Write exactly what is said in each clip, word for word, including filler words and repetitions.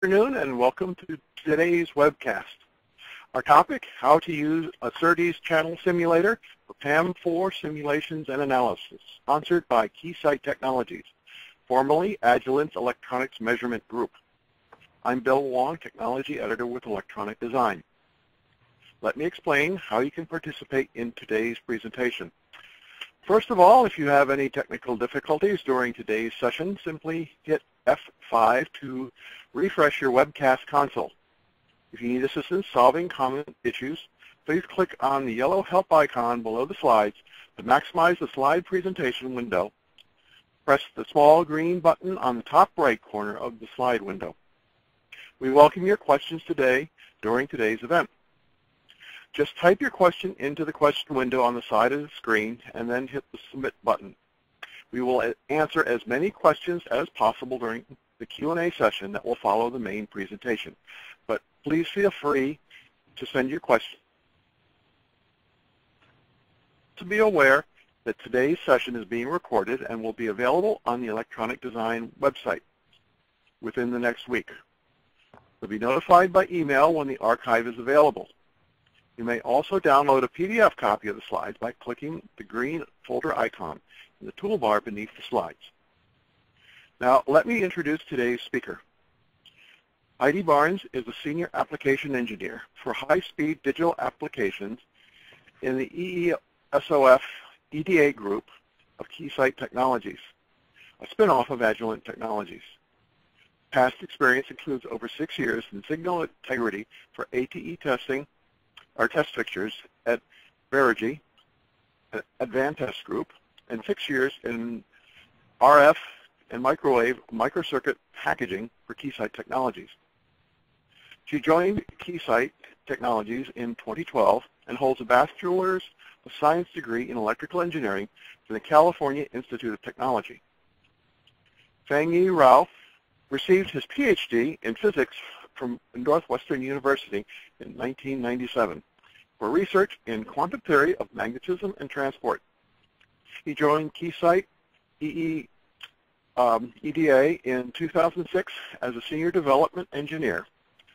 Good afternoon and welcome to today's webcast. Our topic, how to use a SERDES channel simulator for PAM four simulations and analysis, sponsored by Keysight Technologies, formerly Agilent's Electronics Measurement Group. I'm Bill Wong, Technology Editor with Electronic Design. Let me explain how you can participate in today's presentation. First of all, if you have any technical difficulties during today's session, simply hit F five to refresh your webcast console. If you need assistance solving common issues, please click on the yellow help icon below the slides to maximize the slide presentation window. Press the small green button on the top right corner of the slide window. We welcome your questions today during today's event. Just type your question into the question window on the side of the screen and then hit the submit button. We will answer as many questions as possible during the Q and A session that will follow the main presentation. But please feel free to send your questions. To be aware that today's session is being recorded and will be available on the Electronic Design website within the next week. You'll be notified by email when the archive is available. You may also download a P D F copy of the slides by clicking the green folder icon in the toolbar beneath the slides. Now, let me introduce today's speaker. Heidi Barnes is a Senior Application Engineer for High-Speed Digital Applications in the EEsof E D A group of Keysight Technologies, a spinoff of Agilent Technologies. Past experience includes over six years in signal integrity for A T E testing, our test fixtures at Verigy, at Advantest Group, and six years in R F and microwave microcircuit packaging for Keysight Technologies. She joined Keysight Technologies in twenty twelve and holds a Bachelor's of Science degree in Electrical Engineering from the California Institute of Technology. Sang-Yi Rao received his P H D in Physics from Northwestern University in nineteen ninety-seven for research in quantum theory of magnetism and transport. He joined Keysight E E, um, E D A in two thousand six as a senior development engineer,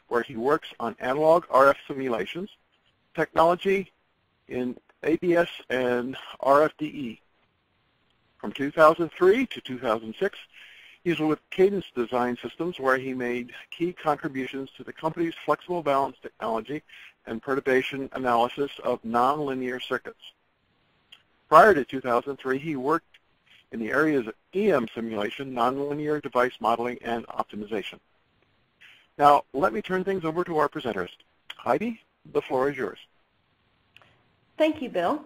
where he works on analog R F simulations, technology in A D S and R F D E. From two thousand three to two thousand six, he's with Cadence Design Systems, where he made key contributions to the company's flexible balance technology and perturbation analysis of nonlinear circuits. Prior to two thousand three, he worked in the areas of E M simulation, nonlinear device modeling, and optimization. Now, let me turn things over to our presenters. Heidi, the floor is yours. Thank you, Bill.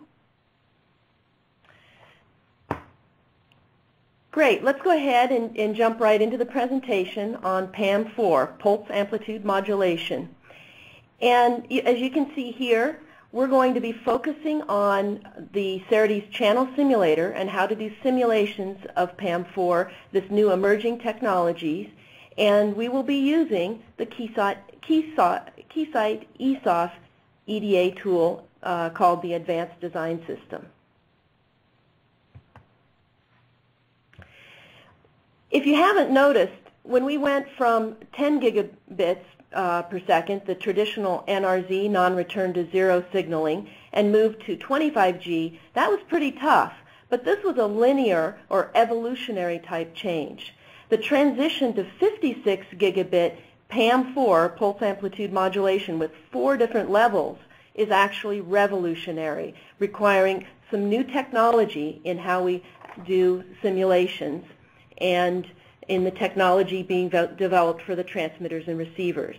Great. Let's go ahead and, and jump right into the presentation on PAM four, Pulse Amplitude Modulation. And as you can see here, we're going to be focusing on the SERDES channel simulator and how to do simulations of PAM four, this new emerging technologies. And we will be using the Keysight, Keysight, Keysight EEsof E D A tool uh, called the Advanced Design System. If you haven't noticed, when we went from ten gigabits uh, per second, the traditional N R Z, non-return to zero signaling, and moved to twenty-five G, that was pretty tough. But this was a linear or evolutionary type change. The transition to fifty-six gigabit PAM four, pulse amplitude modulation, with four different levels, is actually revolutionary, requiring some new technology in how we do simulations, and in the technology being developed for the transmitters and receivers.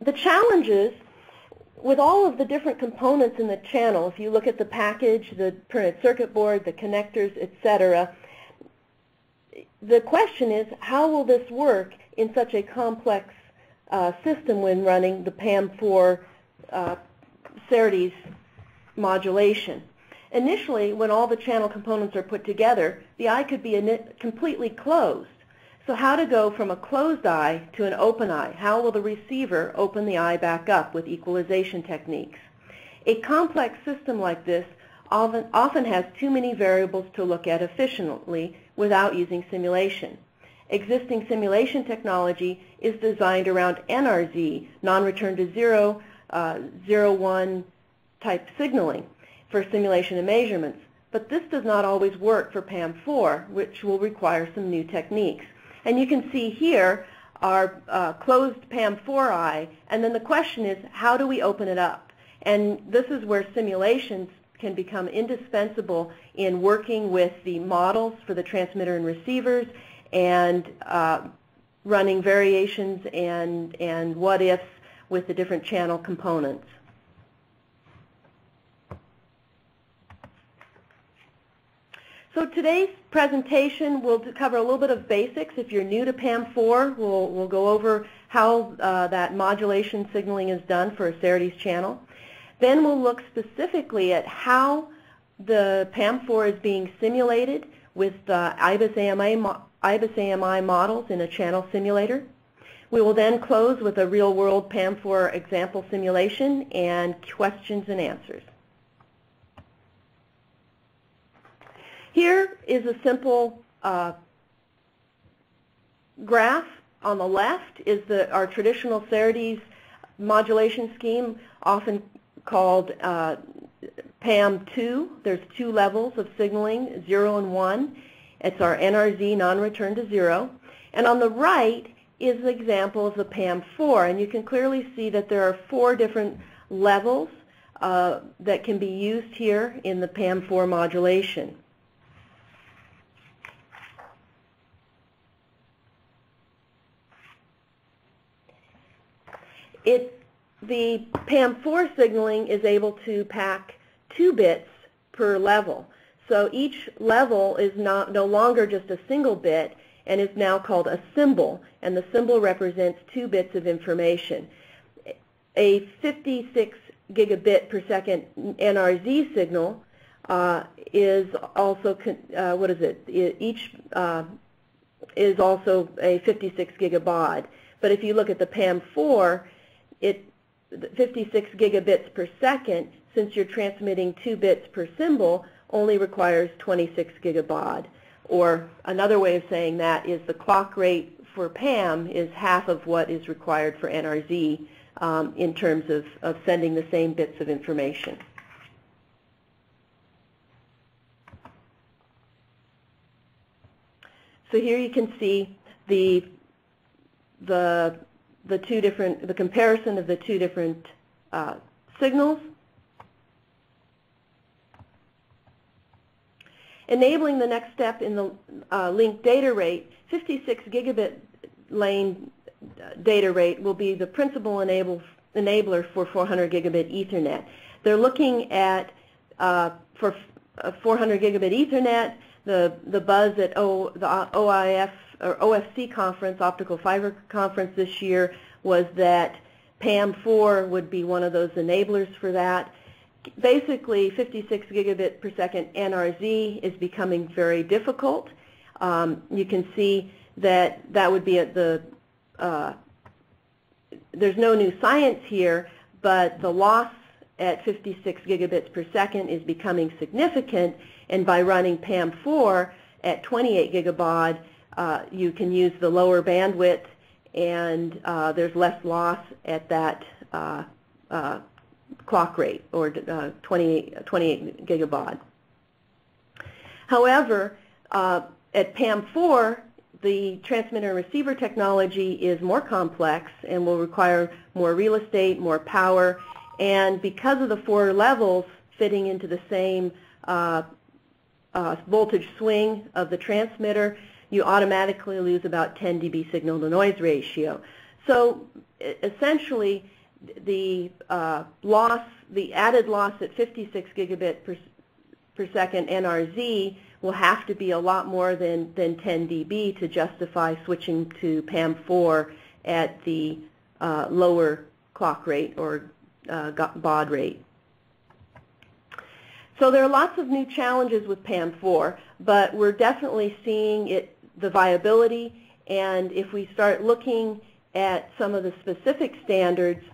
The challenges with all of the different components in the channel, if you look at the package, the printed circuit board, the connectors, et cetera, the question is, how will this work in such a complex uh, system when running the PAM four uh, SERDES modulation? Initially, when all the channel components are put together, the eye could be completely closed. So how to go from a closed eye to an open eye? How will the receiver open the eye back up with equalization techniques? A complex system like this often has too many variables to look at efficiently without using simulation. Existing simulation technology is designed around N R Z, non-return to zero, uh, zero one type signaling for simulation and measurements. But this does not always work for PAM four, which will require some new techniques. And you can see here our uh, closed PAM four eye, and then the question is, how do we open it up? And this is where simulations can become indispensable in working with the models for the transmitter and receivers, and uh, running variations and, and what-ifs with the different channel components. So today's presentation will cover a little bit of basics. If you're new to PAM four, we'll, we'll go over how uh, that modulation signaling is done for a SERDES channel. Then we'll look specifically at how the PAM four is being simulated with the I B I S A M I models in a channel simulator. We will then close with a real-world PAM four example simulation and questions and answers. Here is a simple uh, graph. On the left is the, our traditional SERDES modulation scheme, often called uh, PAM two. There's two levels of signaling, zero and one. It's our N R Z, non-return to zero. And on the right is an example of the PAM four. And you can clearly see that there are four different levels uh, that can be used here in the PAM four modulation. It, the PAM four signaling is able to pack two bits per level. So each level is not, no longer just a single bit, and is now called a symbol, and the symbol represents two bits of information. A fifty-six gigabit per second N R Z signal uh, is also con uh, what is it? Each uh, is also a fifty-six gigabaud. But if you look at the PAM four, it fifty-six gigabits per second. Since you're transmitting two bits per symbol, only requires twenty-six gigabaud. Or another way of saying that is the clock rate for PAM is half of what is required for N R Z um, in terms of, of sending the same bits of information. So here you can see the, the, the two different, the comparison of the two different uh, signals. Enabling the next step in the uh, linked data rate, fifty-six gigabit lane data rate will be the principal enable, enabler for four hundred gigabit Ethernet. They're looking at, uh, for four hundred gigabit Ethernet, the, the buzz at o, the O I F or O F C conference, Optical Fiber Conference this year, was that PAM four would be one of those enablers for that. Basically, fifty-six gigabit per second N R Z is becoming very difficult. Um, you can see that that would be at the, uh, there's no new science here, but the loss at fifty-six gigabits per second is becoming significant, and by running PAM four at twenty-eight gigabaud, uh, you can use the lower bandwidth, and uh, there's less loss at that uh, uh, clock rate, or uh, twenty-eight gigabaud. However, uh, at PAM four, the transmitter and receiver technology is more complex and will require more real estate, more power, and because of the four levels fitting into the same uh, uh, voltage swing of the transmitter, you automatically lose about ten D B signal-to-noise ratio. So essentially, the uh, loss, the added loss at fifty-six gigabit per, per second N R Z will have to be a lot more than, than ten D B to justify switching to PAM four at the uh, lower clock rate or uh, baud rate. So there are lots of new challenges with PAM four, but we're definitely seeing it, the viability, and if we start looking at some of the specific standards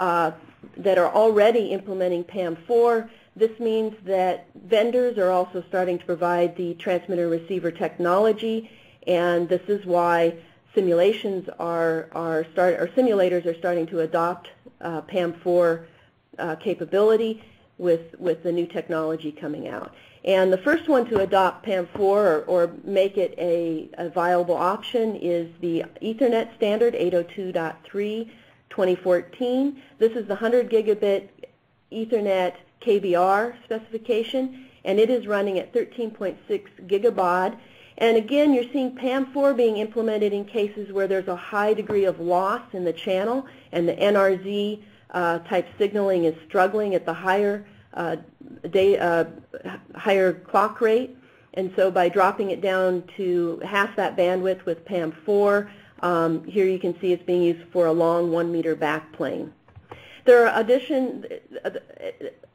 Uh, that are already implementing PAM four, This means that vendors are also starting to provide the transmitter-receiver technology, and this is why simulations are, are start, or simulators are starting to adopt uh, PAM four uh, capability with, with the new technology coming out. And the first one to adopt PAM four or, or make it a, a viable option is the Ethernet standard eight oh two dot three twenty fourteen. This is the one hundred gigabit Ethernet K B R specification, and it is running at thirteen point six gigabaud. And again, you're seeing PAM four being implemented in cases where there's a high degree of loss in the channel, and the N R Z uh, type signaling is struggling at the higher uh, day, uh, higher clock rate. And so by dropping it down to half that bandwidth with PAM four, um, here you can see it's being used for a long one meter backplane. There are addition,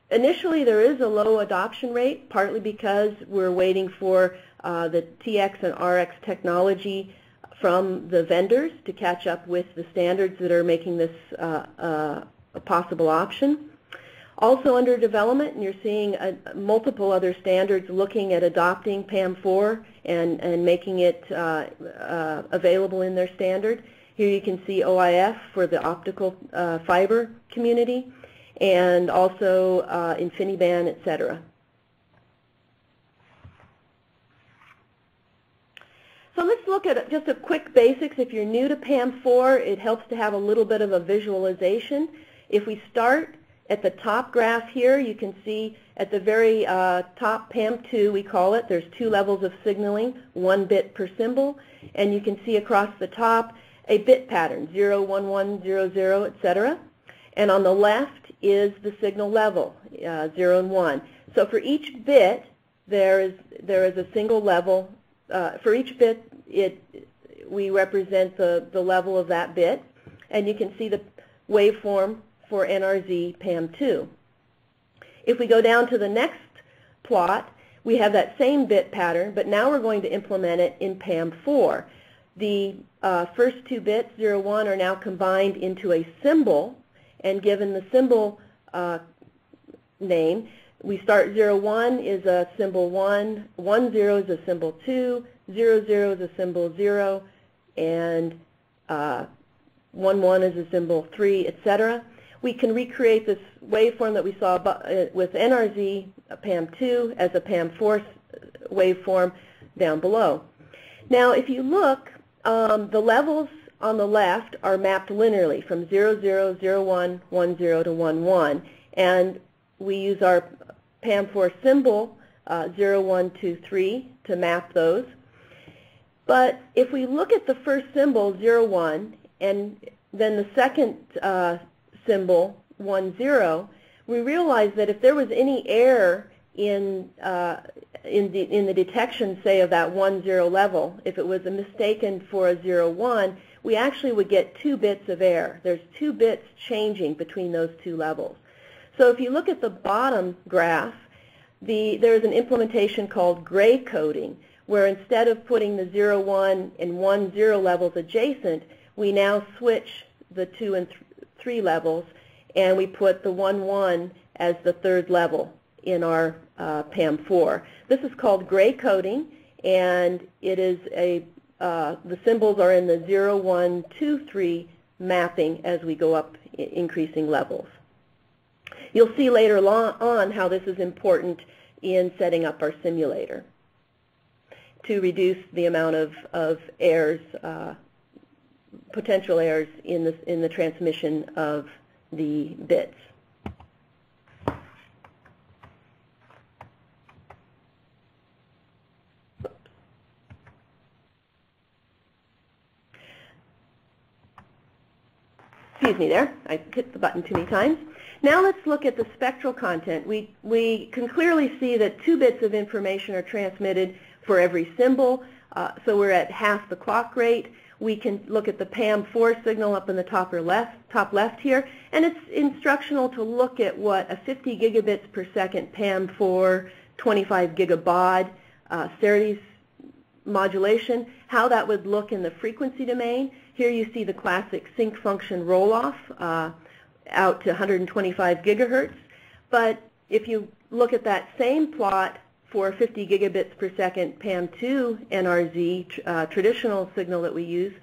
initially there is a low adoption rate, partly because we're waiting for uh, the T X and R X technology from the vendors to catch up with the standards that are making this uh, uh, a possible option. Also under development, and you're seeing uh, multiple other standards looking at adopting PAM four and, and making it uh, uh, available in their standard. Here you can see O I F for the optical uh, fiber community, and also uh, InfiniBand, et cetera. So let's look at just a quick basics. If you're new to PAM four, it helps to have a little bit of a visualization. If we start at the top graph here, you can see at the very uh, top, PAM two, we call it, there's two levels of signaling, one bit per symbol, and you can see across the top a bit pattern, zero, one, one, zero, zero, et cetera. And on the left is the signal level, uh, zero and one. So for each bit, there is, there is a single level. Uh, for each bit, it, we represent the, the level of that bit. And you can see the waveform for N R Z PAM two. If we go down to the next plot, we have that same bit pattern, but now we're going to implement it in PAM four. The uh, first two bits, zero, one, are now combined into a symbol, and given the symbol uh, name, we start zero, one is a symbol one, one, zero is a symbol two, zero, zero is a symbol zero, and uh, one, one is a symbol three, et cetera. We can recreate this waveform that we saw with N R Z PAM two as a PAM four waveform down below. Now, if you look, Um, the levels on the left are mapped linearly from zero, zero, zero, one, one, zero to one, one, and we use our PAM four symbol uh, zero, one, two, three to map those. But if we look at the first symbol zero, one and then the second uh, symbol one, zero, we realize that if there was any error in uh, in the in the detection, say, of that one, zero level, if it was a mistaken for a zero, one, we actually would get two bits of error. There's two bits changing between those two levels. So if you look at the bottom graph, the there's an implementation called gray coding, where instead of putting the zero, one and one, zero levels adjacent, we now switch the two and th three levels, and we put the one, one as the third level in our uh, PAM four. This is called gray coding, and it is a uh, the symbols are in the zero, one, two, three mapping as we go up increasing levels. You'll see later on how this is important in setting up our simulator to reduce the amount of, of errors, uh, potential errors in the, in the transmission of the bits. Excuse me there, I hit the button too many times. Now let's look at the spectral content. We, we can clearly see that two bits of information are transmitted for every symbol, uh, so we're at half the clock rate. We can look at the PAM four signal up in the top, or left, top left here, and it's instructional to look at what a fifty gigabits per second PAM four twenty-five gigabaud uh, SERDES modulation, how that would look in the frequency domain. Here you see the classic sync function roll-off uh, out to one hundred twenty-five gigahertz, but If you look at that same plot for fifty gigabits per second PAM two N R Z uh, traditional signal that we use,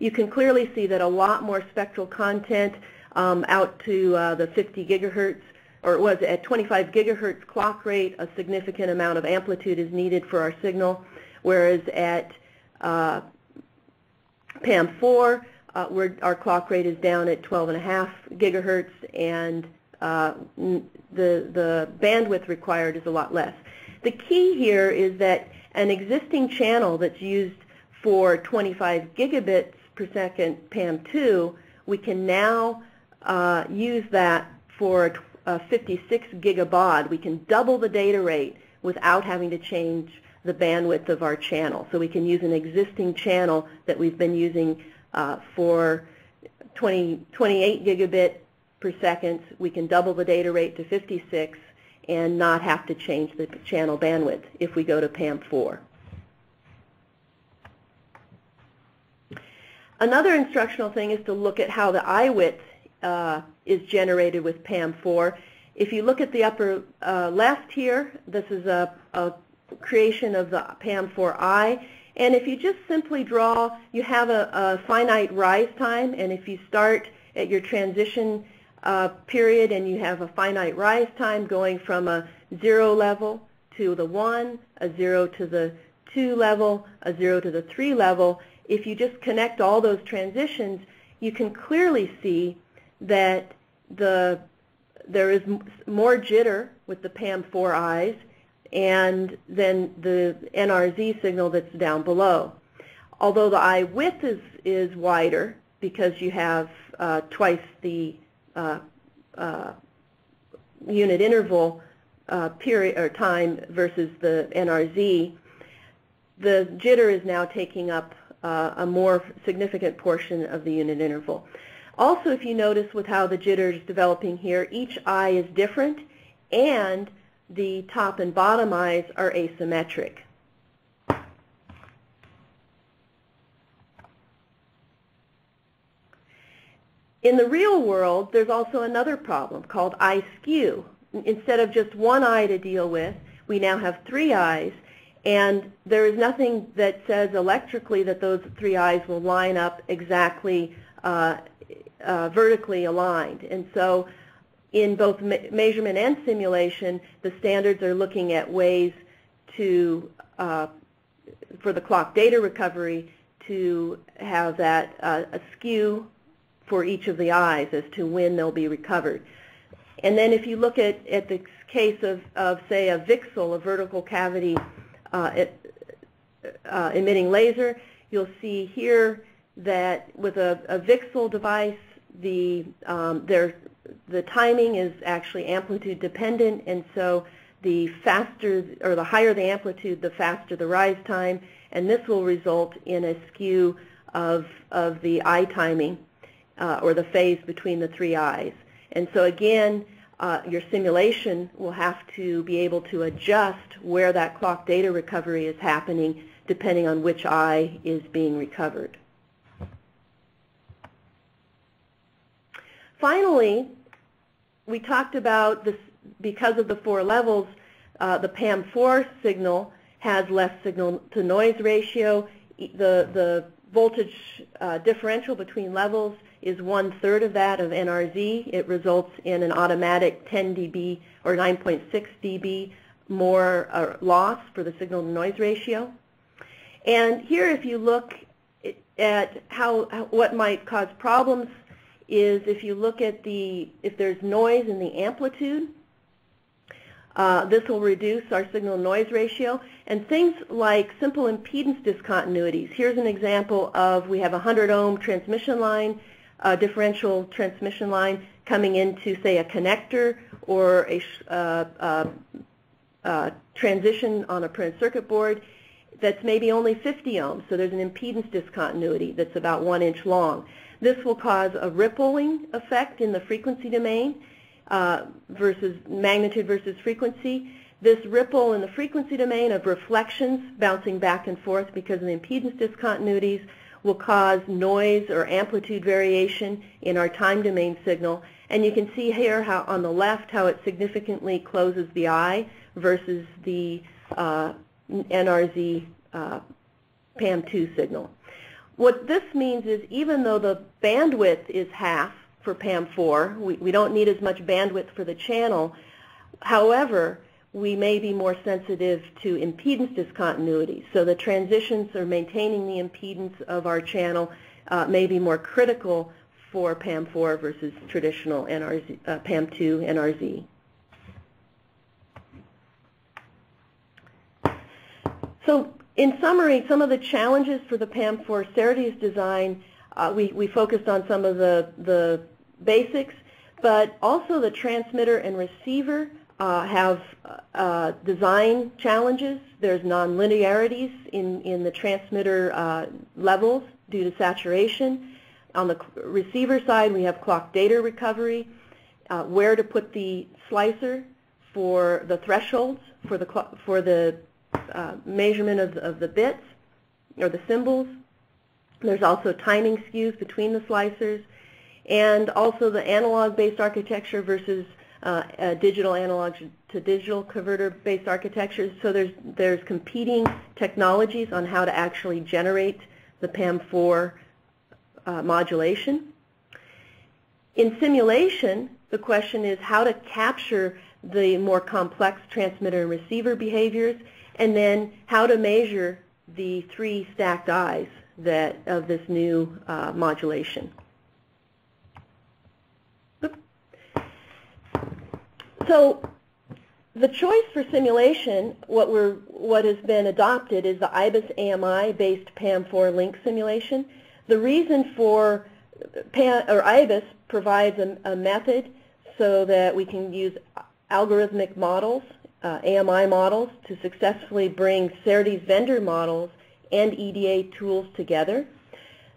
you can clearly see that a lot more spectral content um, out to uh, the fifty gigahertz, or it was at twenty-five gigahertz clock rate, a significant amount of amplitude is needed for our signal, whereas at uh, PAM four, uh, where our clock rate is down at twelve and a half gigahertz, and uh, the, the bandwidth required is a lot less. The key here is that an existing channel that's used for twenty-five gigabits per second PAM two, we can now uh, use that for uh, fifty-six gigabaud. We can double the data rate without having to change the bandwidth of our channel. So we can use an existing channel that we've been using uh, for twenty, twenty-eight gigabit per second. We can double the data rate to fifty-six and not have to change the channel bandwidth if we go to PAM four. Another instructional thing is to look at how the I width uh, is generated with PAM four. If you look at the upper uh, left here, this is a, a creation of the PAM four I, and if you just simply draw, you have a, a finite rise time, and if you start at your transition uh, period and you have a finite rise time going from a zero level to the one, a zero to the two level, a zero to the three level, if you just connect all those transitions, you can clearly see that the, there is more jitter with the PAM four I's and then the N R Z signal that's down below. Although the eye width is, is wider because you have uh, twice the uh, uh, unit interval uh, period or time versus the N R Z, the jitter is now taking up Uh, a more significant portion of the unit interval. Also, if you notice with how the jitter is developing here, each eye is different and the top and bottom eyes are asymmetric. In the real world, there's also another problem called eye skew. Instead of just one eye to deal with, we now have three eyes. And there is nothing that says electrically that those three eyes will line up exactly uh, uh, vertically aligned. And so in both me measurement and simulation, the standards are looking at ways to, uh, for the clock data recovery, to have that uh, askew for each of the eyes as to when they'll be recovered. And then if you look at, at the case of, of, say, a V C S E L, a vertical cavity Uh, it, uh, emitting laser, you'll see here that with a, a V C S E L device, the, um, their, the timing is actually amplitude dependent, and so the faster or the higher the amplitude, the faster the rise time, and this will result in a skew of, of the eye timing uh, or the phase between the three eyes. And so again, Uh, your simulation will have to be able to adjust where that clock data recovery is happening depending on which eye is being recovered. Finally, we talked about this because of the four levels, uh, the PAM four signal has less signal-to-noise ratio. The, the voltage uh, differential between levels is one-third of that of N R Z. It results in an automatic ten D B or nine point six D B more uh, loss for the signal-to-noise ratio. And here, if you look at how, how what might cause problems, is if you look at the if there's noise in the amplitude, uh, this will reduce our signal-to-noise ratio. And things like simple impedance discontinuities. Here's an example of we have a one hundred ohm transmission line. A differential transmission line coming into, say, a connector or a uh, uh, uh, transition on a printed circuit board that's maybe only fifty ohms, so there's an impedance discontinuity that's about one inch long. This will cause a rippling effect in the frequency domain uh, versus magnitude versus frequency. This ripple in the frequency domain of reflections bouncing back and forth because of the impedance discontinuities will cause noise or amplitude variation in our time domain signal, And you can see here how on the left how it significantly closes the eye versus the uh, N R Z uh, PAM two signal. What this means is even though the bandwidth is half for PAM four, we, we don't need as much bandwidth for the channel, however, we may be more sensitive to impedance discontinuity. So the transitions or maintaining the impedance of our channel uh, may be more critical for PAM four versus traditional N R Z, uh, PAM two N R Z. So in summary, some of the challenges for the PAM four SERDES design, uh, we, we focused on some of the, the basics, but also the transmitter and receiver Uh, have uh, design challenges. There's non-linearities in, in the transmitter uh, levels due to saturation. On the receiver side, we have clock data recovery, uh, where to put the slicer for the thresholds for the, for the uh, measurement of, of the bits or the symbols. There's also timing skews between the slicers, and also the analog-based architecture versus Uh, uh, digital analog to digital converter-based architectures. So there's, there's competing technologies on how to actually generate the PAM four uh, modulation. In simulation, the question is how to capture the more complex transmitter and receiver behaviors, and then how to measure the three stacked eyes that, of this new uh, modulation. So the choice for simulation, what, we're, what has been adopted is the IBIS A M I based PAM four link simulation. The reason for PAM, or IBIS provides a, a method so that we can use algorithmic models, uh, A M I models, to successfully bring SERDES vendor models and E D A tools together.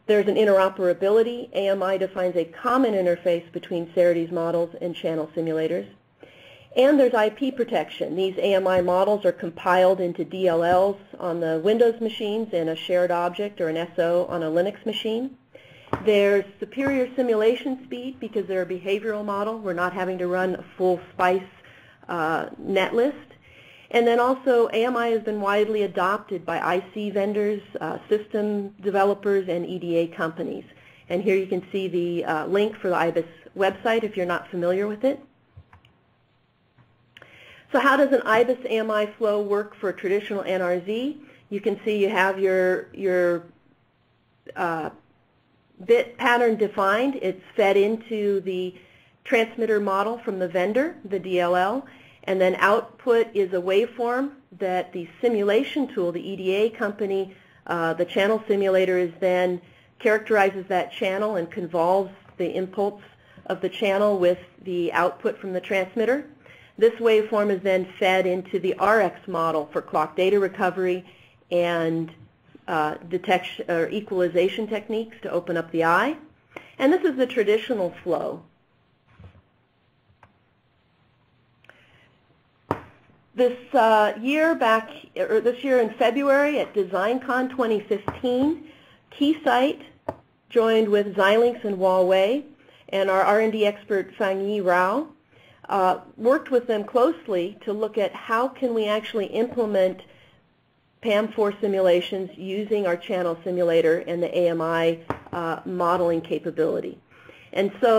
There's an interoperability. A M I defines a common interface between SERDES models and channel simulators. And there's I P protection. These A M I models are compiled into D L Ls on the Windows machines and a shared object or an S O on a Linux machine. There's superior simulation speed because they're a behavioral model. We're not having to run a full SPICE uh, netlist. And then also A M I has been widely adopted by I C vendors, uh, system developers, and E D A companies. And here you can see the uh, link for the IBIS website if you're not familiar with it. So how does an IBIS A M I flow work for a traditional N R Z? You can see you have your, your uh, bit pattern defined. It's fed into the transmitter model from the vendor, the D L L, and then output is a waveform that the simulation tool, the E D A company, uh, the channel simulator is then characterizes that channel and convolves the impulse of the channel with the output from the transmitter. This waveform is then fed into the R X model for clock data recovery and uh, detection or equalization techniques to open up the eye. And this is the traditional flow. This uh, year back, or this year in February at DesignCon twenty fifteen, Keysight joined with Xilinx and Huawei, and our R and D expert Sang-Yi Rao Uh, worked with them closely to look at how can we actually implement PAM four simulations using our channel simulator and the A M I uh, modeling capability. And so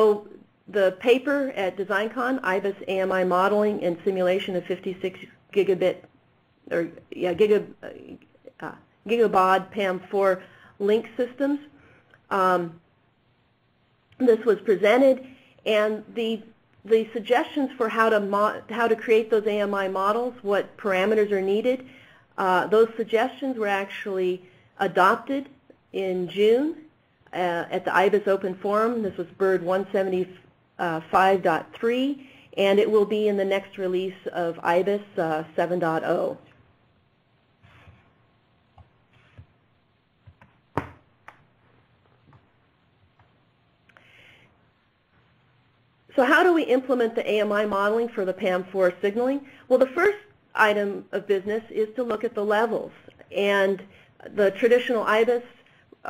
the paper at DesignCon, IBIS A M I Modeling and Simulation of fifty-six gigabit or yeah, giga, uh, Gigabod PAM four Link Systems, um, this was presented, and the The suggestions for how to mo how to create those A M I models, what parameters are needed, uh, those suggestions were actually adopted in June uh, at the IBIS Open Forum. This was BIRD one seventy-five point three, uh, and it will be in the next release of IBIS uh, seven point oh. So how do we implement the A M I modeling for the PAM four signaling? Well, the first item of business is to look at the levels. And the traditional IBIS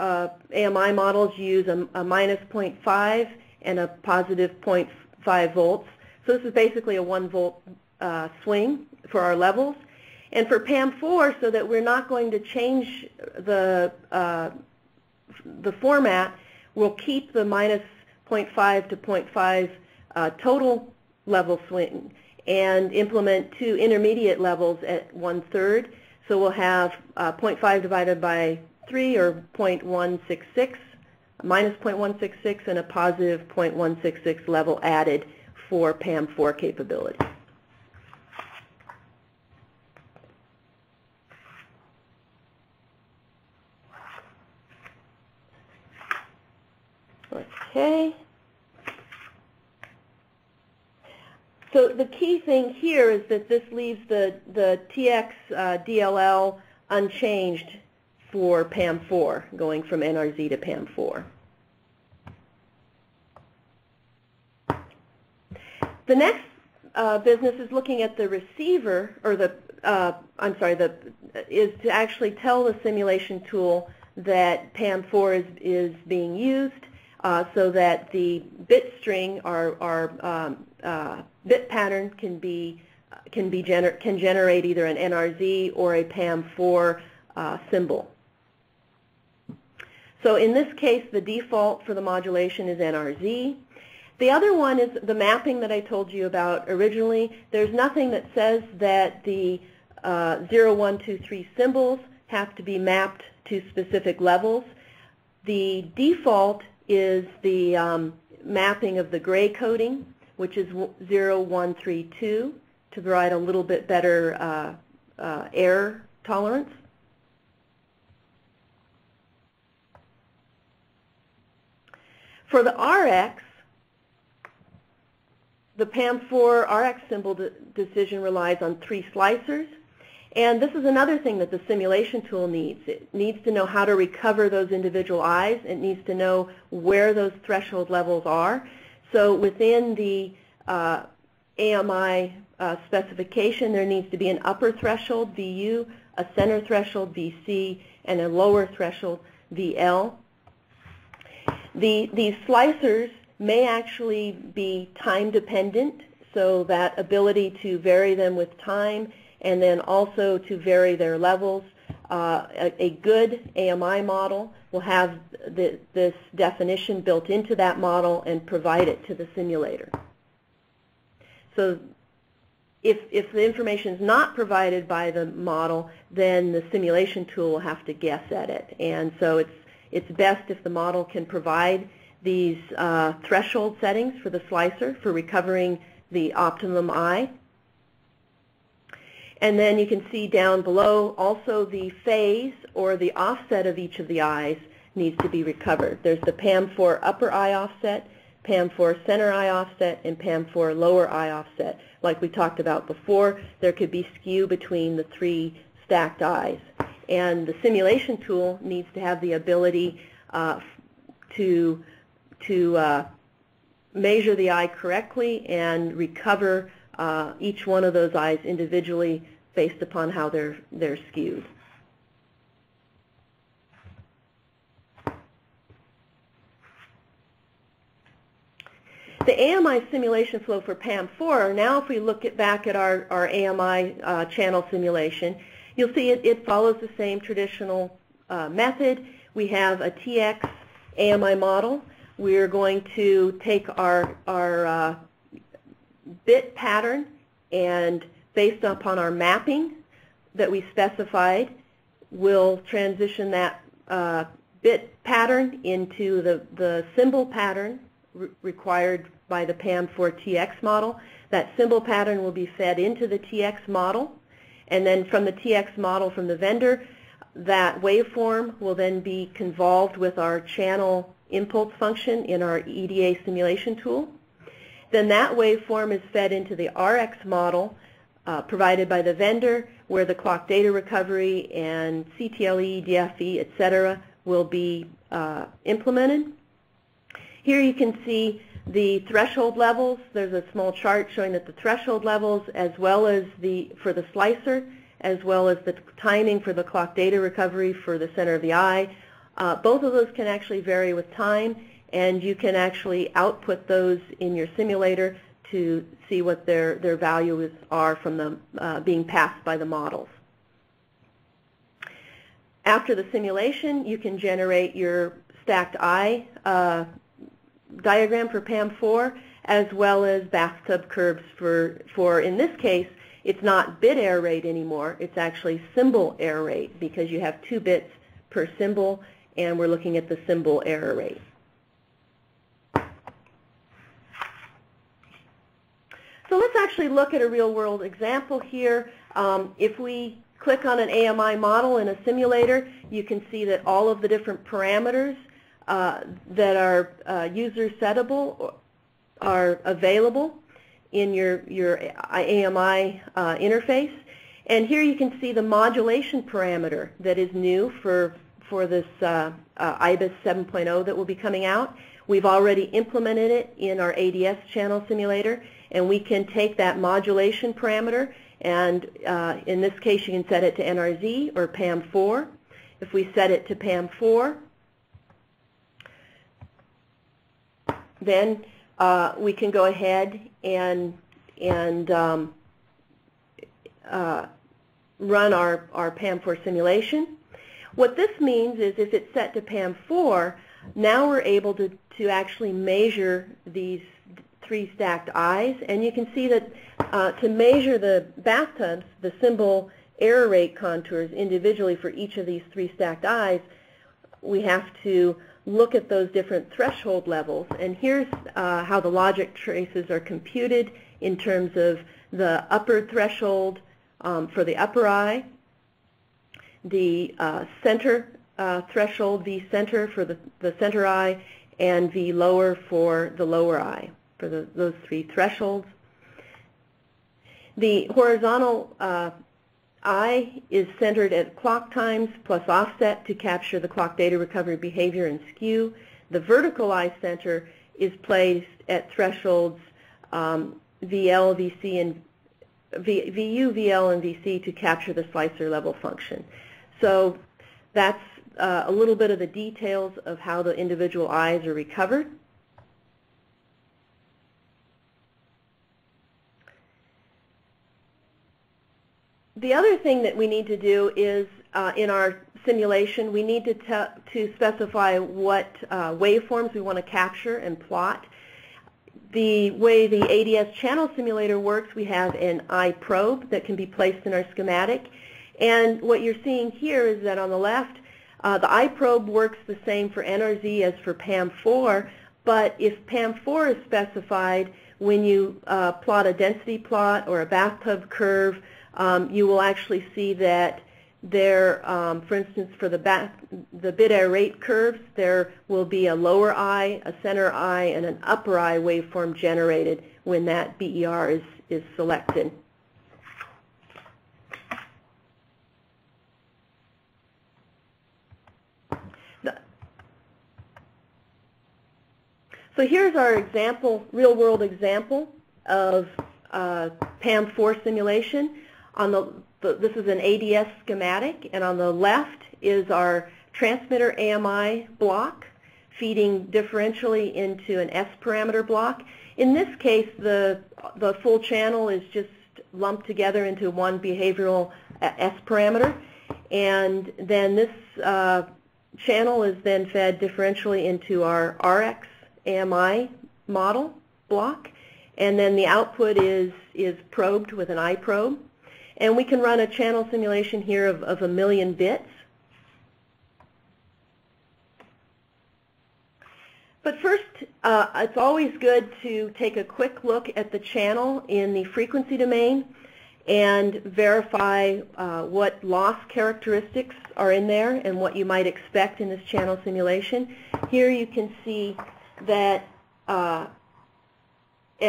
uh, A M I models use a, a minus zero point five and a positive zero point five five volts. So this is basically a one volt uh, swing for our levels. And for PAM four, so that we're not going to change the, uh, the format, we'll keep the minus zero point five to zero point five uh, total level swing and implement two intermediate levels at one third. So we'll have uh, zero point five divided by three, or zero point one six six, minus zero point one six six, and a positive zero point one six six level added for PAM four capability. Okay. So the key thing here is that this leaves the, the T X uh, D L L unchanged for PAM four, going from N R Z to PAM four. The next uh, business is looking at the receiver, or the, uh, I'm sorry, the, is to actually tell the simulation tool that PAM four is, is being used. Uh, so that the bit string, or, or um, uh, bit pattern, can be can be gener can generate either an N R Z or a PAM four uh, symbol. So in this case, the default for the modulation is N R Z. The other one is the mapping that I told you about originally. There's nothing that says that the uh, zero, one, two, three symbols have to be mapped to specific levels. The default is the um, mapping of the gray coding, which is zero, one, three, two, to provide a little bit better uh, uh, error tolerance. For the R X, the PAM four R X symbol de decision relies on three slicers. And this is another thing that the simulation tool needs. It needs to know how to recover those individual eyes. It needs to know where those threshold levels are. So within the uh, A M I uh, specification, there needs to be an upper threshold, V U, a center threshold, V C, and a lower threshold, V L. The, these slicers may actually be time dependent, so that ability to vary them with time, and then also to vary their levels. Uh, a, a good A M I model will have the, this definition built into that model and provide it to the simulator. So if, if the information is not provided by the model, then the simulation tool will have to guess at it. And so it's, it's best if the model can provide these uh, threshold settings for the slicer for recovering the optimum eye. And then you can see down below also the phase, or the offset of each of the eyes, needs to be recovered. There's the PAM four upper eye offset, PAM four center eye offset, and PAM four lower eye offset. Like we talked about before, there could be skew between the three stacked eyes. And the simulation tool needs to have the ability uh, to, to uh, measure the eye correctly and recover Uh, each one of those eyes individually based upon how they're, they're skewed. The A M I simulation flow for PAM four, now if we look at back at our, our A M I uh, channel simulation, you'll see it, it follows the same traditional uh, method. We have a T X A M I model. We're going to take our, our uh, bit pattern, and based upon our mapping that we specified, we'll transition that uh, bit pattern into the, the symbol pattern re required by the PAM four T X model. That symbol pattern will be fed into the T X model, and then from the T X model from the vendor, that waveform will then be convolved with our channel impulse function in our E D A simulation tool. Then that waveform is fed into the R X model uh, provided by the vendor, where the clock data recovery and C T L E, D F E, et cetera will be uh, implemented. Here you can see the threshold levels. There's a small chart showing that the threshold levels, as well as the for the slicer, as well as the timing for the clock data recovery for the center of the eye. Uh, both of those can actually vary with time, and you can actually output those in your simulator to see what their, their values are from the, uh, being passed by the models. After the simulation, you can generate your stacked eye uh, diagram for PAM four, as well as bathtub curves for, for, in this case, it's not bit error rate anymore. It's actually symbol error rate, because you have two bits per symbol, and we're looking at the symbol error rate. So let's actually look at a real-world example here. Um, if we click on an A M I model in a simulator, you can see that all of the different parameters uh, that are uh, user-settable are available in your, your A M I uh, interface. And here you can see the modulation parameter that is new for, for this uh, uh, IBIS seven point oh that will be coming out. We've already implemented it in our A D S channel simulator, and we can take that modulation parameter and uh, in this case you can set it to N R Z or PAM four. If we set it to PAM four, then Uh, we can go ahead and, and um, uh, run our, our PAM four simulation. What this means is if it's set to PAM four, now we're able to, to actually measure these three stacked eyes. And you can see that uh, to measure the bathtubs, the symbol error rate contours individually for each of these three stacked eyes, we have to look at those different threshold levels. And here's uh, how the logic traces are computed in terms of the upper threshold um, for the upper eye, the uh, center uh, threshold, V center for the, the center eye, and V lower for the lower eye, for the, those three thresholds. The horizontal uh, I is centered at clock times plus offset to capture the clock data recovery behavior and skew. The vertical eye center is placed at thresholds um, V L, V C, and v, VU, VL, and V C to capture the slicer level function. So that's uh, a little bit of the details of how the individual eyes are recovered. The other thing that we need to do is, uh, in our simulation, we need to, to specify what uh, waveforms we want to capture and plot. The way the A D S channel simulator works, we have an eye probe that can be placed in our schematic. And what you're seeing here is that on the left, uh, the eye probe works the same for N R Z as for PAM four, but if PAM four is specified, when you uh, plot a density plot or a bathtub curve, Um, you will actually see that there, um, for instance, for the, bath, the bit error rate curves, there will be a lower eye, a center eye, and an upper eye waveform generated when that B E R is, is selected. So here's our example, real-world example of uh, PAM four simulation. On the, this is an A D S schematic, and on the left is our transmitter A M I block feeding differentially into an S parameter block. In this case, the, the full channel is just lumped together into one behavioral S parameter, and then this uh, channel is then fed differentially into our R X A M I model block, and then the output is, is probed with an eye probe. And we can run a channel simulation here of, of a million bits. But first, uh, it's always good to take a quick look at the channel in the frequency domain and verify uh, what loss characteristics are in there and what you might expect in this channel simulation. Here you can see that uh,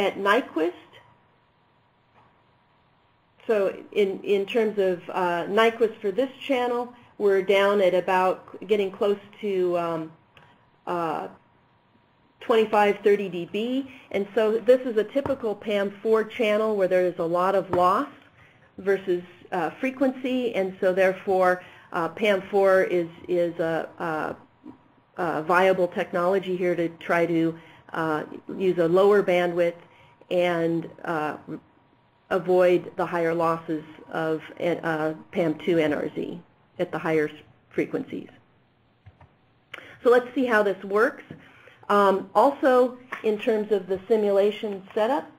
at Nyquist, so in, in terms of uh, Nyquist for this channel, we're down at about getting close to um, uh, twenty-five, thirty D B. And so this is a typical PAM four channel where there is a lot of loss versus uh, frequency. And so therefore, uh, PAM four is, is a, uh, viable technology here to try to uh, use a lower bandwidth and uh, avoid the higher losses of uh, PAM two N R Z at the higher frequencies. So let's see how this works. Um, also, in terms of the simulation setup,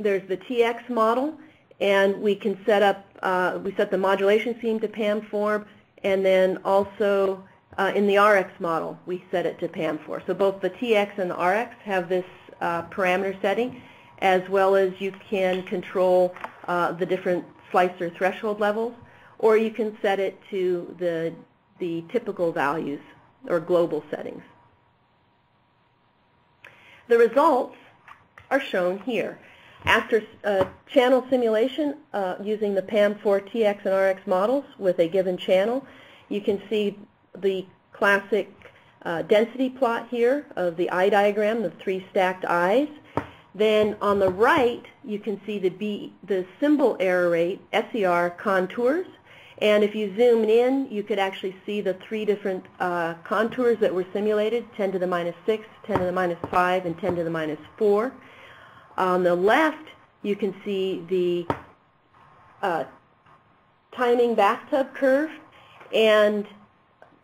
there's the T X model, and we can set up, uh, we set the modulation scheme to PAM four, and then also uh, in the R X model, we set it to PAM four. So both the T X and the R X have this uh, parameter setting, as well as you can control uh, the different slicer threshold levels, or you can set it to the, the typical values or global settings. The results are shown here. After uh, channel simulation uh, using the PAM four T X and R X models with a given channel, you can see the classic uh, density plot here of the eye diagram, the three stacked eyes. Then on the right, you can see the, B, the symbol error rate, S E R, contours. And if you zoomed in, you could actually see the three different uh, contours that were simulated, ten to the minus six, ten to the minus five, and ten to the minus four. On the left, you can see the uh, timing bathtub curve, and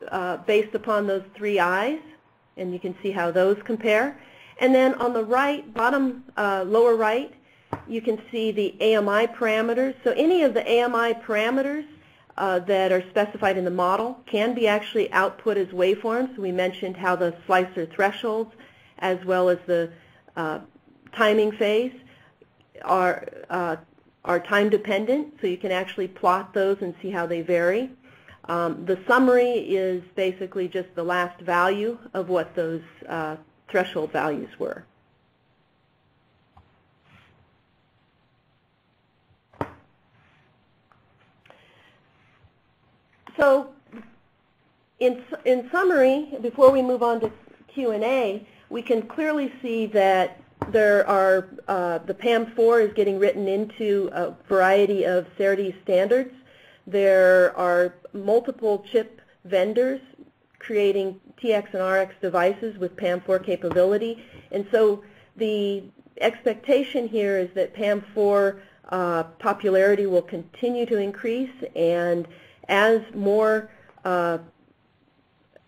uh, based upon those three eyes, and you can see how those compare. And then on the right, bottom uh, lower right, you can see the A M I parameters. So any of the A M I parameters uh, that are specified in the model can be actually output as waveforms. We mentioned how the slicer thresholds, as well as the uh, timing phase are, uh, are time dependent, so you can actually plot those and see how they vary. Um, the summary is basically just the last value of what those uh, threshold values were. So in, in summary, before we move on to Q and A, we can clearly see that there are, uh, the PAM four is getting written into a variety of SERDES standards. There are multiple chip vendors creating T X and R X devices with PAM four capability. And so the expectation here is that PAM four uh, popularity will continue to increase, and as more uh,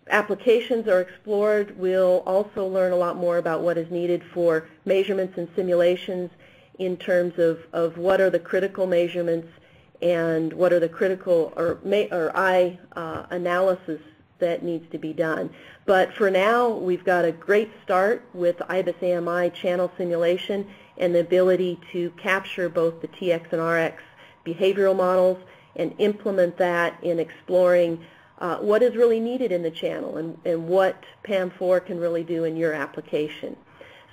applications are explored, we'll also learn a lot more about what is needed for measurements and simulations in terms of, of what are the critical measurements and what are the critical or, or eye uh, analysis that needs to be done. But for now, we've got a great start with IBIS A M I channel simulation and the ability to capture both the T X and R X behavioral models and implement that in exploring Uh, what is really needed in the channel, and, and what PAM four can really do in your application.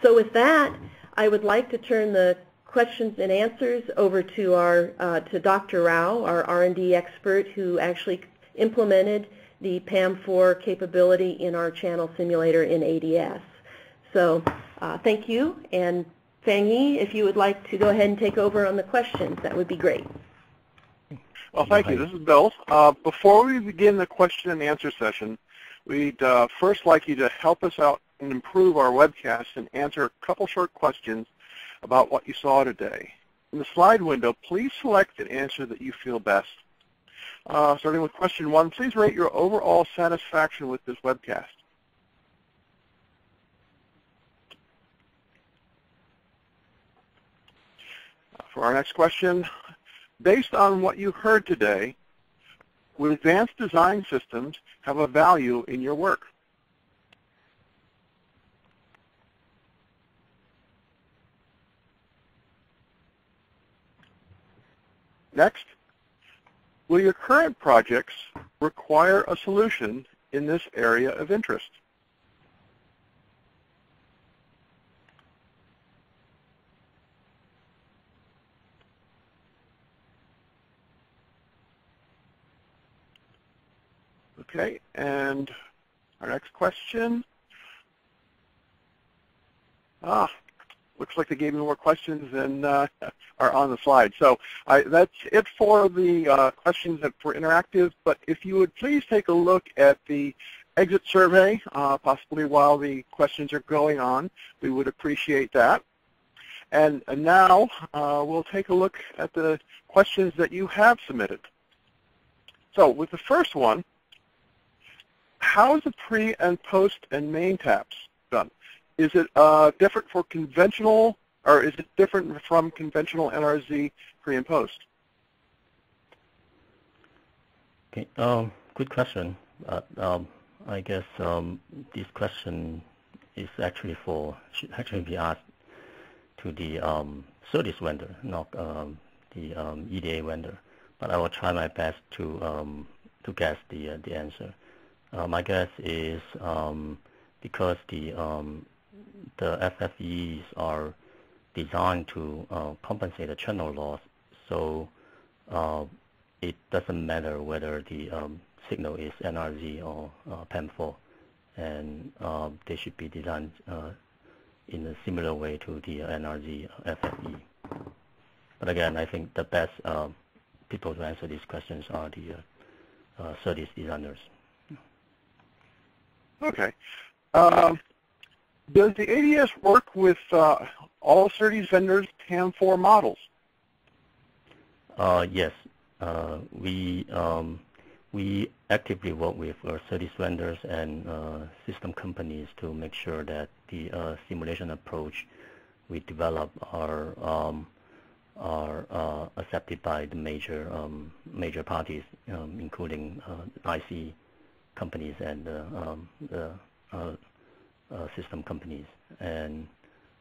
So with that, I would like to turn the questions and answers over to our uh, to Doctor Rao, our R and D expert, who actually implemented the PAM four capability in our channel simulator in A D S. So uh, thank you, and Fangyi, if you would like to go ahead and take over on the questions, that would be great. Well, thank you. This is Bill. Uh, before we begin the question and answer session, we'd uh, first like you to help us out and improve our webcast and answer a couple short questions about what you saw today. In the slide window, please select an answer that you feel best. Uh, starting with question one, please rate your overall satisfaction with this webcast. For our next question, based on what you heard today, would advanced design systems have a value in your work? Next, will your current projects require a solution in this area of interest? Okay, and our next question. Ah, looks like they gave me more questions than uh, are on the slide. So I, that's it for the uh, questions that were interactive. But if you would please take a look at the exit survey, uh, possibly while the questions are going on, we would appreciate that. And, and now uh, we'll take a look at the questions that you have submitted. So with the first one, how is the pre and post and main taps done? Is it uh, different for conventional, or is it different from conventional N R Z pre and post? Okay, um, good question. Uh, um, I guess um, this question is actually for should actually be asked to the um, SERDES vendor, not um, the um, E D A vendor. But I will try my best to um, to guess the uh, the answer. Uh, my guess is um, because the um, the F F Es are designed to uh, compensate the channel loss, so uh, it doesn't matter whether the um, signal is N R Z or uh, PAM four, and uh, they should be designed uh, in a similar way to the N R Z F F E. But again, I think the best uh, people to answer these questions are the uh, uh, SERDES designers. Okay. Um, does the A D S work with uh, all SERDES vendors' PAM four models? Uh, yes. Uh, we um, we actively work with our SERDES vendors and uh, system companies to make sure that the uh, simulation approach we develop are um, are uh, accepted by the major um, major parties, um, including uh, I C companies and uh, um, the uh, uh, system companies. And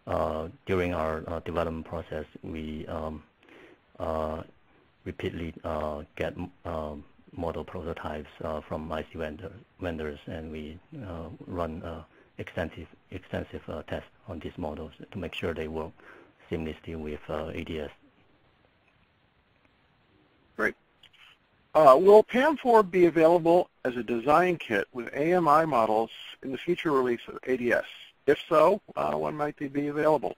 uh, during our uh, development process, we um, uh, repeatedly uh, get uh, model prototypes uh, from I C vendor, vendors, and we uh, run uh, extensive extensive uh, tests on these models to make sure they work seamlessly with uh, A D S. Great. Uh, will PAM four be available as a design kit with A M I models in the future release of A D S? If so, uh, when might they be available?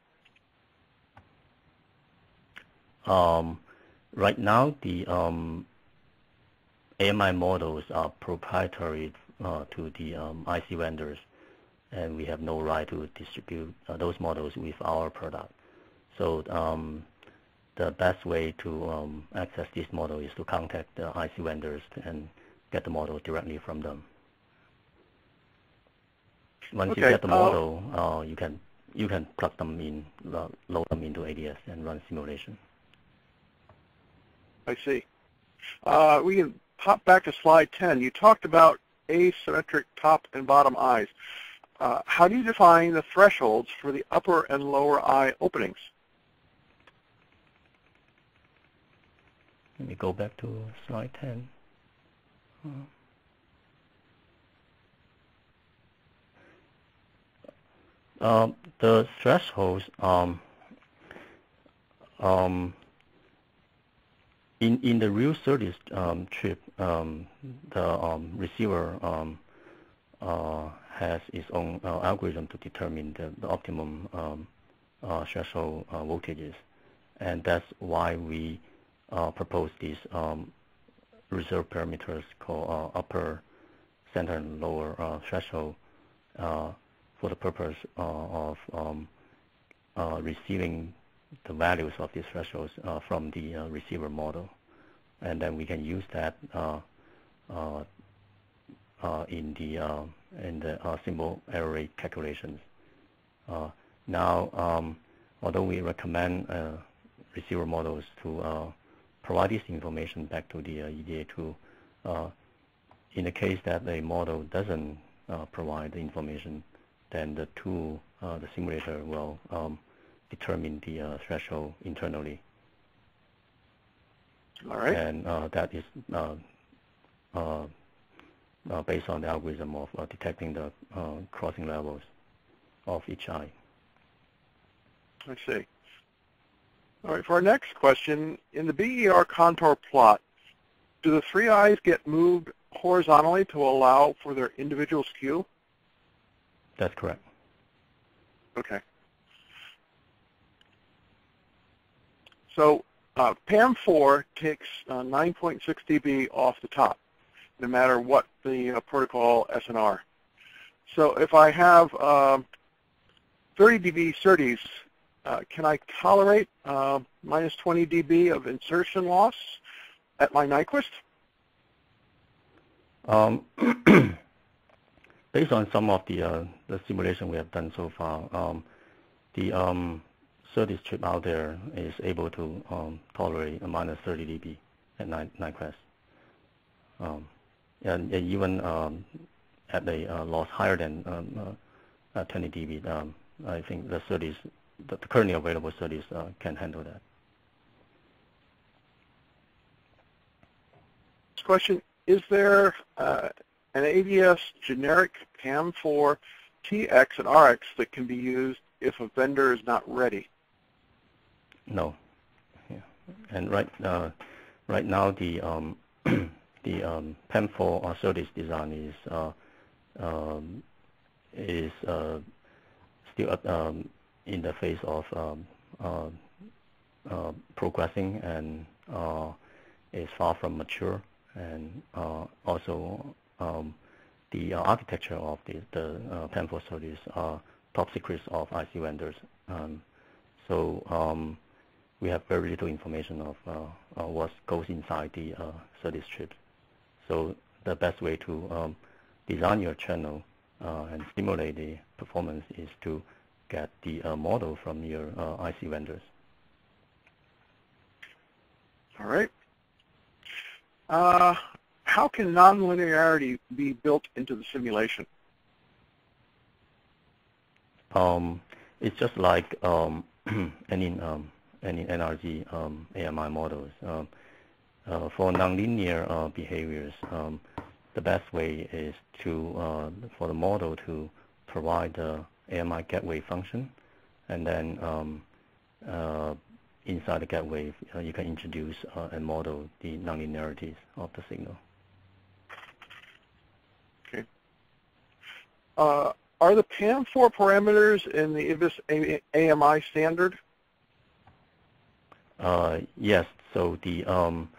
Um, right now, the um, A M I models are proprietary uh, to the um, I C vendors, and we have no right to distribute uh, those models with our product. So um, the best way to um, access this model is to contact the I C vendors and get the model directly from them. Once okay. you get the model, uh, uh, you can you can plug them in, uh, load them into A D S, and run simulation. I see. Uh, we can pop back to slide ten. You talked about asymmetric top and bottom eyes. Uh, how do you define the thresholds for the upper and lower eye openings? Let me go back to slide ten. Uh, the thresholds um, um, in in the real SERDES um, trip, um, the um, receiver um, uh, has its own uh, algorithm to determine the, the optimum um, uh, threshold uh, voltages, and that's why we Uh, propose these um, reserve parameters called uh, upper, center, and lower uh, threshold uh, for the purpose uh, of um, uh, receiving the values of these thresholds uh, from the uh, receiver model. And then we can use that uh, uh, uh, in the, uh, in the uh, symbol error rate calculations. Uh, now, um, although we recommend uh, receiver models to uh, provide this information back to the uh, E D A tool. Uh, in the case that the model doesn't uh, provide the information, then the tool, uh, the simulator, will um, determine the uh, threshold internally. All right. And uh, that is uh, uh, uh, based on the algorithm of uh, detecting the uh, crossing levels of each eye. I see. All right, for our next question, in the B E R contour plot, do the three eyes get moved horizontally to allow for their individual skew? That's correct. Okay. So uh, PAM four takes uh, nine point six D B off the top, no matter what the uh, protocol S N R. So if I have uh, thirty D B SERDES, uh, can I tolerate uh, minus twenty D B of insertion loss at my Nyquist? Um, based on some of the, uh, the simulation we have done so far, um, the um, SERDES chip out there is able to um, tolerate a minus thirty D B at Nyquist. Um, and, and even um, at a uh, loss higher than um, uh, uh, twenty D B, um, I think the SERDES, the currently available SERDES uh, can handle that. Next question. Is there uh, an A D S generic PAM four T X and R X that can be used if a vendor is not ready? No. Yeah. And right, uh, right now the um, the um, PAM four uh, SERDES design is uh, um, is uh, still um, in the phase of um, uh, uh, progressing and uh, is far from mature. And uh, also, um, the uh, architecture of the, the uh, PAM four SERDES are top secrets of I C vendors. Um, so um, we have very little information of uh, uh, what goes inside the uh, SERDES chip. So the best way to um, design your channel uh, and stimulate the performance is to get the uh, model from your uh, I C vendors. All right. Uh, how can nonlinearity be built into the simulation? Um, it's just like um, any um, any N R Z um, A M I models. Um, uh, for nonlinear uh, behaviors, um, the best way is to uh, for the model to provide the A M I gateway function, and then um, uh, inside the gateway, uh, you can introduce uh, and model the nonlinearities of the signal. Okay. Uh, are the PAM four parameters in the IBIS A M I standard? Uh, yes. So the um,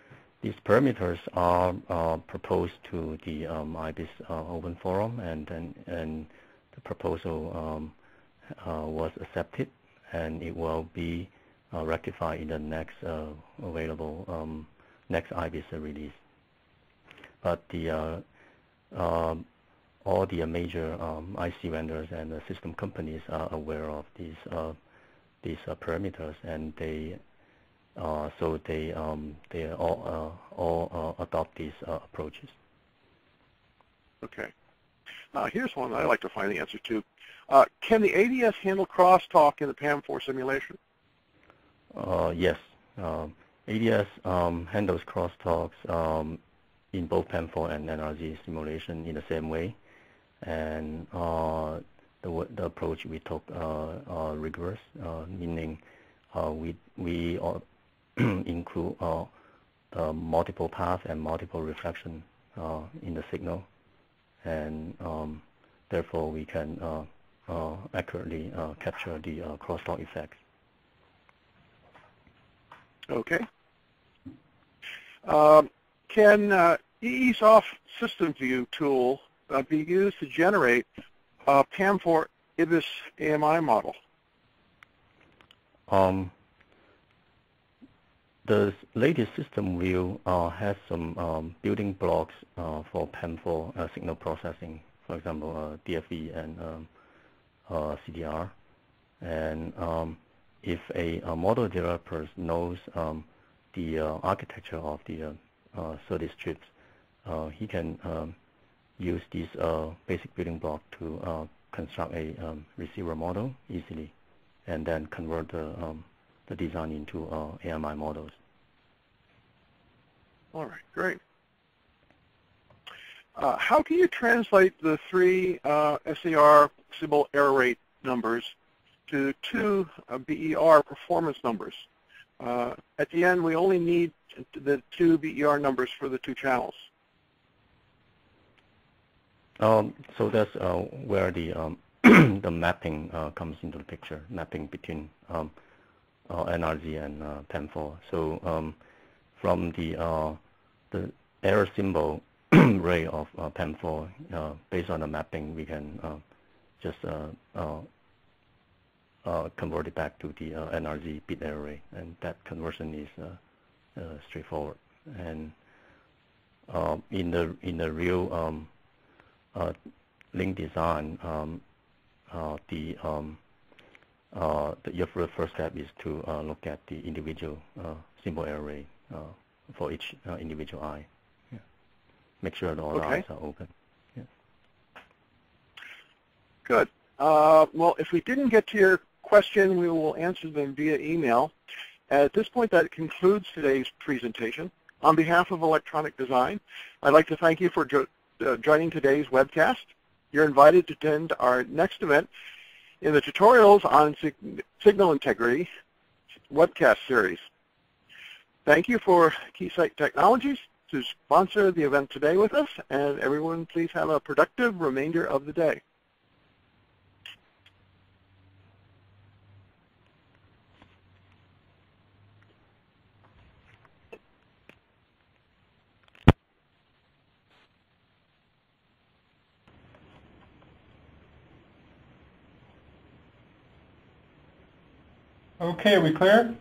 these parameters are uh, proposed to the um, IBIS uh, Open Forum, and and, and the proposal um, uh, was accepted, and it will be Uh, rectify in the next uh, available um, next IBIS release. But the uh, uh, all the major um, I C vendors and the system companies are aware of these uh, these uh, parameters, and they uh, so they um, they all uh, all uh, adopt these uh, approaches. Okay. Uh, here's one I like to find the answer to. Uh, can the A D S handle crosstalk in the PAM four simulation? Uh, yes, uh, A D S um, handles crosstalks um, in both PAM four and N R Z simulation in the same way, and uh, the, the approach we took uh, are rigorous, uh, meaning uh, we we include uh, uh, multiple paths and multiple reflection uh, in the signal, and um, therefore we can uh, uh, accurately uh, capture the uh, crosstalk effects. Okay. Um, can uh, EEsof SystemView tool uh, be used to generate a PAM four IBIS A M I model? Um, the latest SystemView uh, has some um, building blocks uh, for PAM four uh, signal processing, for example, uh, D F E and um, uh, C D R, and um, if a, a model developer knows um, the uh, architecture of the uh, uh, SERDES chips, uh, he can um, use these uh, basic building block to uh, construct a um, receiver model easily, and then convert the, um, the design into uh, A M I models. All right, great. Uh, how can you translate the three uh, S A R symbol error rate numbers to two uh, B E R performance numbers? Uh, at the end, we only need the two B E R numbers for the two channels. Um, so that's uh, where the um, the mapping uh, comes into the picture. Mapping between um, uh, N R Z and uh, PAM four. So um, from the uh, the error symbol array of uh, PAM four, uh, based on the mapping, we can uh, just uh, uh, uh, convert it back to the uh, N R Z bit array, and that conversion is uh, uh, straightforward. And uh, in the in the real um, uh, link design, um, uh, the, um, uh, the your first step is to uh, look at the individual uh, symbol array uh, for each uh, individual eye. Yeah. Make sure all okay. eyes are open. Yeah. Good. Uh, well, if we didn't get to your question, we will answer them via email. At this point, that concludes today's presentation. On behalf of Electronic Design, I'd like to thank you for jo uh, joining today's webcast. You're invited to attend our next event in the Tutorials on Sig Signal Integrity webcast series. Thank you for Keysight Technologies to sponsor the event today with us, and everyone please have a productive remainder of the day. Okay, are we clear?